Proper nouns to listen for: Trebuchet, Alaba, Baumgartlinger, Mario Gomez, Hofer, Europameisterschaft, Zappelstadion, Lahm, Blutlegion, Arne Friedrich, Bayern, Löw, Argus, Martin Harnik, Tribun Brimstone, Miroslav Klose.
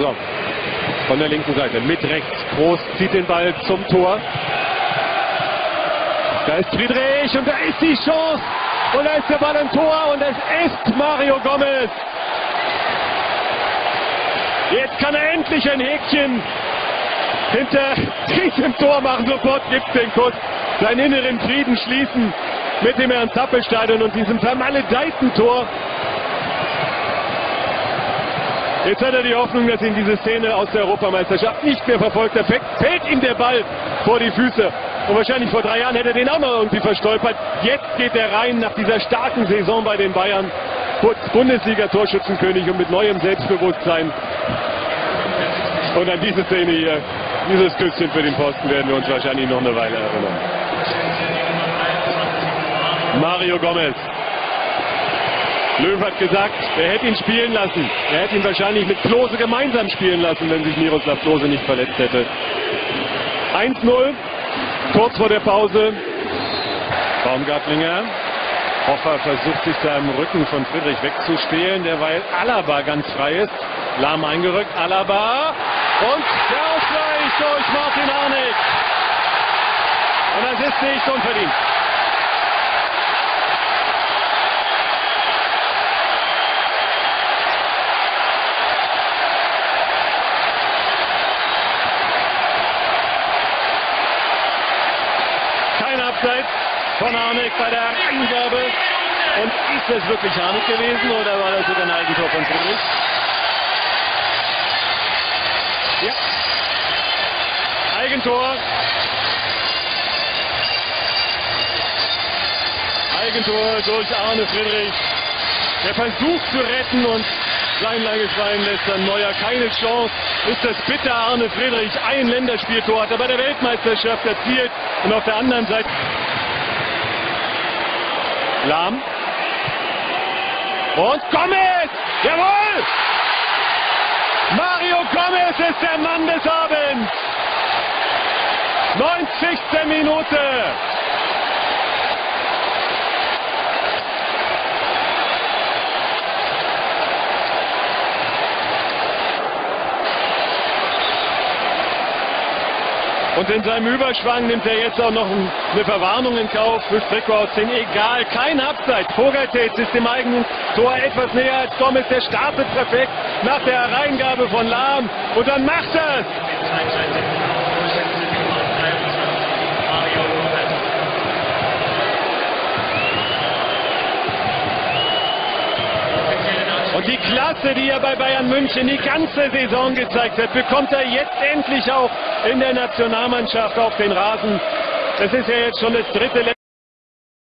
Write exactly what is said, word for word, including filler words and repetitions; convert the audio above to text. So, von der linken Seite mit rechts. Groß zieht den Ball zum Tor. Da ist Friedrich und da ist die Chance. Und da ist der Ball im Tor und es ist Mario Gomez. Jetzt kann er endlich ein Häkchen hinter diesem Tor machen. Sofort gibt es den Kuss. Seinen inneren Frieden schließen mit dem Herrn Zappelstadion und diesem vermaledeiten Tor. Jetzt hat er die Hoffnung, dass ihn diese Szene aus der Europameisterschaft nicht mehr verfolgt. Da fällt ihm der Ball vor die Füße. Und wahrscheinlich vor drei Jahren hätte er den auch noch irgendwie verstolpert. Jetzt geht er rein nach dieser starken Saison bei den Bayern. Kurz Bundesliga-Torschützenkönig und mit neuem Selbstbewusstsein. Und an diese Szene hier, dieses Küsschen für den Posten, werden wir uns wahrscheinlich noch eine Weile erinnern. Mario Gomez. Löw hat gesagt, er hätte ihn spielen lassen. Er hätte ihn wahrscheinlich mit Klose gemeinsam spielen lassen, wenn sich Miroslav Klose nicht verletzt hätte. eins null, kurz vor der Pause. Baumgartlinger. Hofer versucht sich da im Rücken von Friedrich wegzuspielen, derweil Alaba ganz frei ist. Lahm eingerückt, Alaba. Und der Ausgleich durch Martin Harnik. Und das ist nicht unverdient. Von Harnik bei der Eingabe. Und ist das wirklich Harnik gewesen oder war das sogar ein Eigentor von Friedrich? Ja. Eigentor. Eigentor durch Arne Friedrich. Der Versuch zu retten und klein lange fallen lässt dann Neuer. Keine Chance. Ist das bitter. Arne Friedrich, ein Länderspieltor hat er bei der Weltmeisterschaft erzielt. Und auf der anderen Seite Lahm. Und Gomez! Jawohl! Mario Gomez ist der Mann des Abends. neunzigste Minute. Und in seinem Überschwang nimmt er jetzt auch noch eine Verwarnung in Kauf für Trikot. Egal, kein Abseits. Vogeltät ist dem eigenen Tor etwas näher als Gomez. Der startet perfekt nach der Hereingabe von Lahm. Und dann macht er es. Und die Klasse, die er bei Bayern München die ganze Saison gezeigt hat, bekommt er jetzt endlich auch in der Nationalmannschaft auf den Rasen. Das ist ja jetzt schon das dritte Letzte.